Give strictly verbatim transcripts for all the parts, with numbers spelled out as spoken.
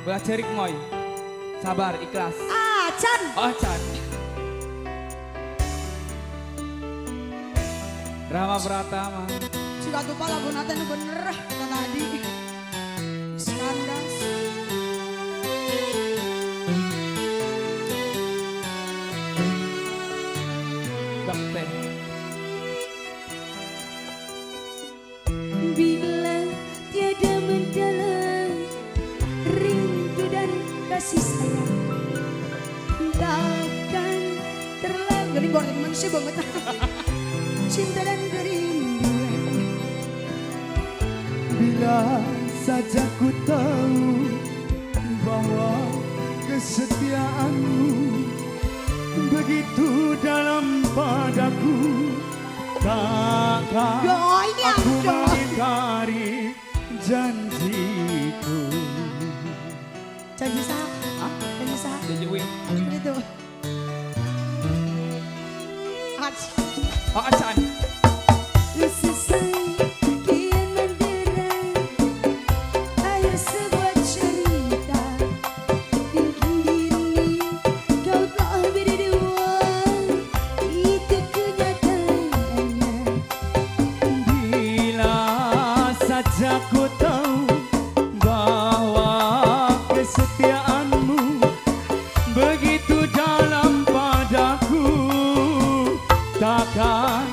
Mbah Jerik Moy, sabar ikhlas. Acan. Acan. Rahma Pratama. Sudah lupa lagu nanti bener tadi. Sandas. Dokter. Kasih sayang takkan terlalu geli banget manusia banget cinta dan rindu. Bila saja ku tahu bahwa kesetiaanmu begitu dalam padaku, takkan aku mengingkari janjiku. Janji sah, janji sah, janji wing, begitu. Ach, oh achan. Sesekian menderai, ayo sebuah cerita. Diri kau tak berdua, itu kenyataannya. Bila saja ku tahu bahwa kesetiaanmu begitu dalam padaku, takkan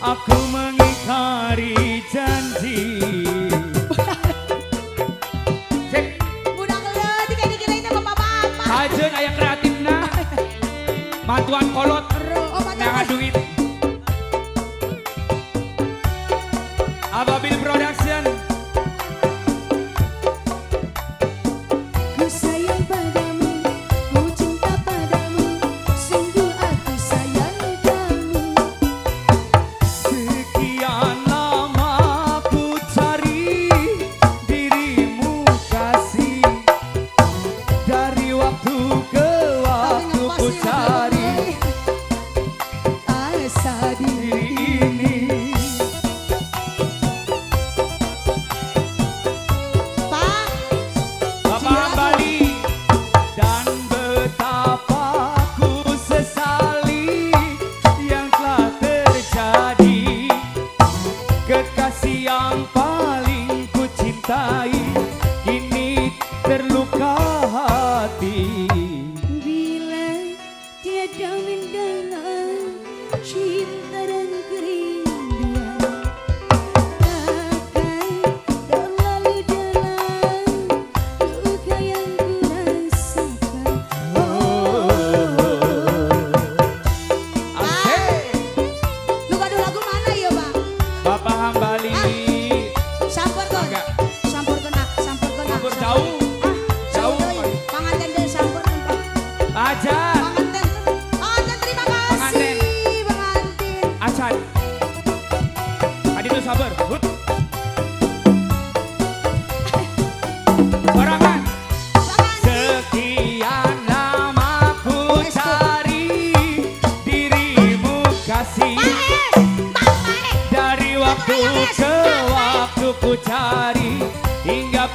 aku mengingkari janji. Mudah keluar jika dikirain sama bapak-bapak. Hajen ayah kreatifnya, bantuan kolot, jangan duit. Ababil Production.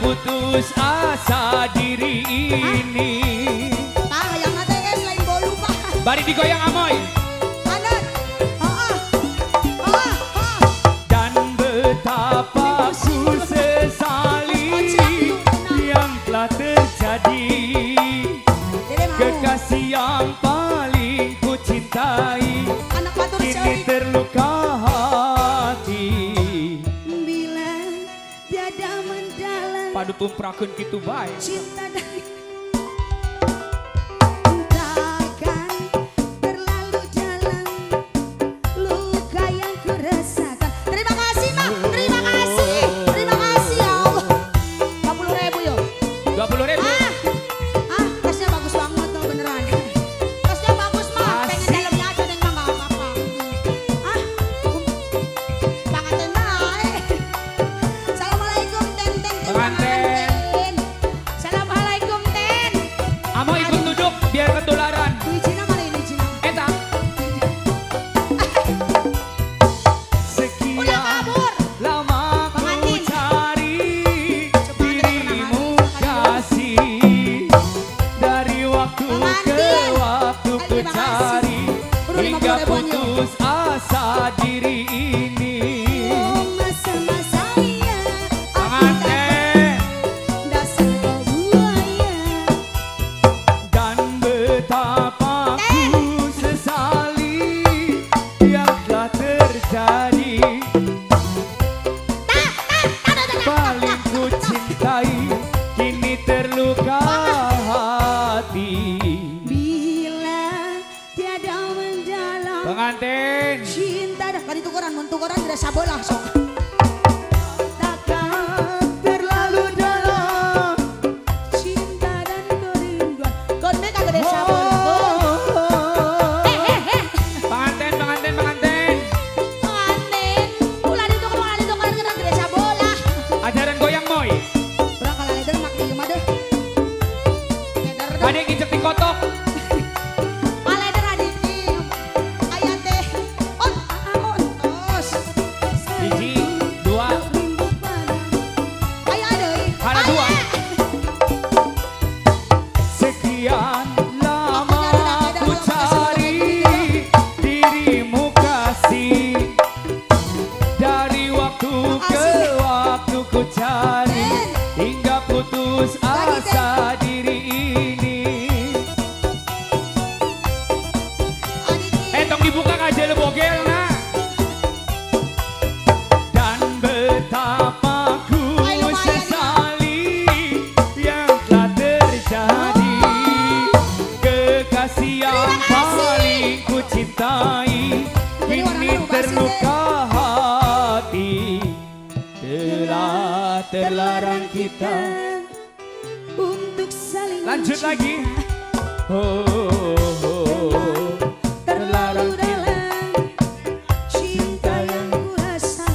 Putus asa diri ini. Pak yang mata es lain bolu pak. Bari digoyang amoy. Anak. Oh oh. Dan betapa ku sesali yang telah terjadi. Kekasih yang paling ku cintai kini terluka hati. Padu tumprakeun kitu bae cinta dari takkan terlalu dalam luka yang ku rasakan. Terima kasih Pak, terima kasih, terima kasih ya Allah. dua puluh ribu yo. dua puluh ribu. Ah, ah tasnya bagus banget tuh beneran. Tasnya bagus mah, pengen dalamnya aja dan mah enggak apa-apa. Ah, pangaten bae. Assalamualaikum ten ten ten. Terima kasih. Anda sambut langsung. Takkan terlalu dalam cinta dan kerinduan. Konmek agak ada sambut. Pengantin, pengantin, pengantin. Pengantin, ulan itu kemauan itu kan kena gede sambut lah. Ajaran goyang moy. Berangkat lagi dari makni rumah deh. Ada yang ngicep di kotok. Terlarang kita untuk saling lanjut cinta. Lagi oh, oh, oh. Terlarang dalam cinta yang kuasa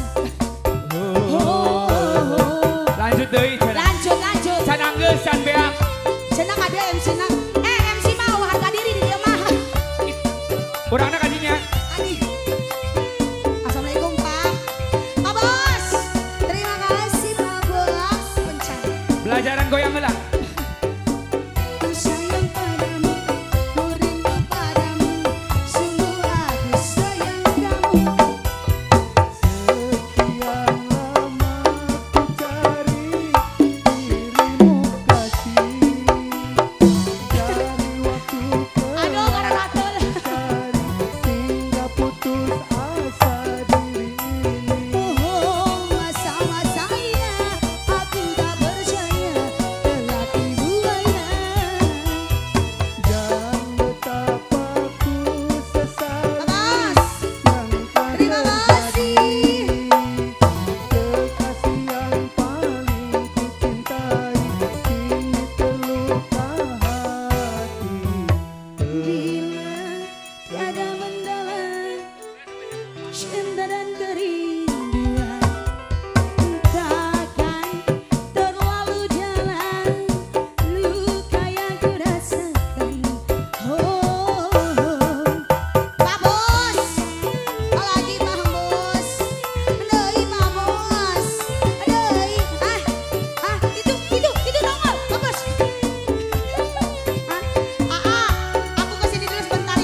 oh, oh, oh, oh. Lanjut deh lanjut lanjut senang geus can beak senang ada M C nang eh M C mau harga diri di dia mah urangna kadinya. Pelajaran goyang ulang. Sayang padamu, ku rindu padamu, sungguh aku sayang kamu. Sekian lama ku cari dirimu kasih. Dari waktu ke waktu cari hingga putus asa diri ini. Oh, masa-masa cinta dan kerinduan takkan terlalu dalam luka yang ku rasakan. Oh, Pak Bos, lagi Pak Bos, doi Pak Bos, doi ah ah itu itu itu nongol Pak Bos. Ah ah aku kesini dulu sebentar ya.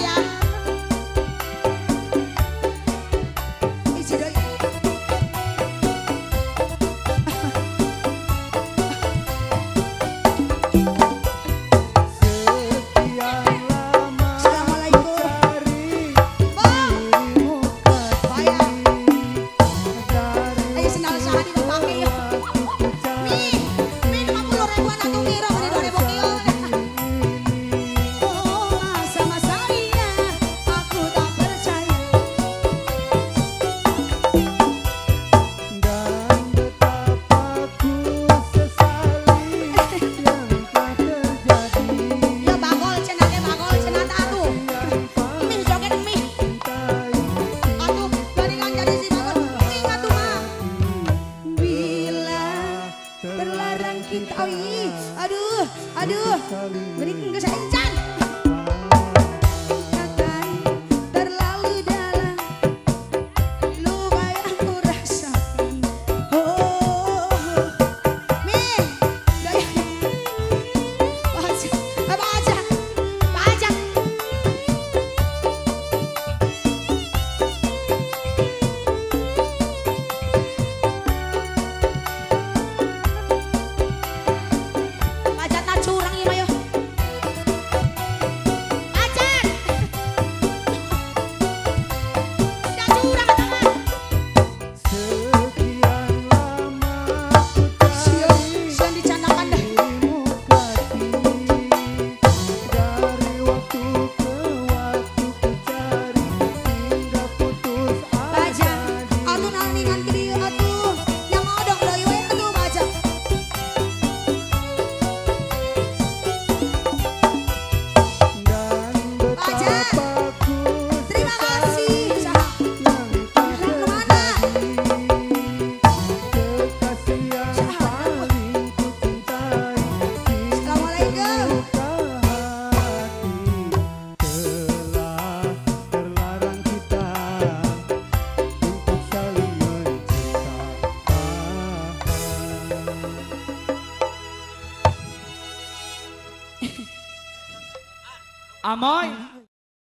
Oh iya, aduh, aduh, beri enggak saya encan. Takkan terlalu dalam luka yang ku rasakan. Oh, min, gaya, baca, baca, baca. Amoy.